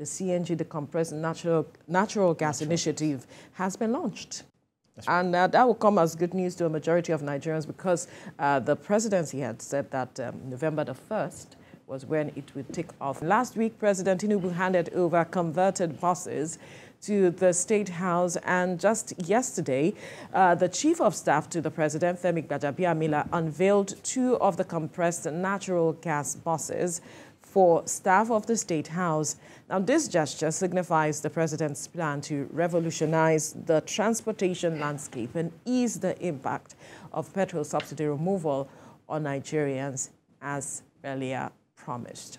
the CNG, the Compressed Natural Gas Initiative, has been launched. And that will come as good news to a majority of Nigerians, because the presidency had said that November the 1st was when it would take off. Last week, President Tinubu handed over converted buses to the State House, and just yesterday, the Chief of Staff to the President, Femi Gbajabiamila, unveiled two of the compressed natural gas buses for staff of the State House. Now, this gesture signifies the President's plan to revolutionize the transportation landscape and ease the impact of petrol subsidy removal on Nigerians, as earlier promised.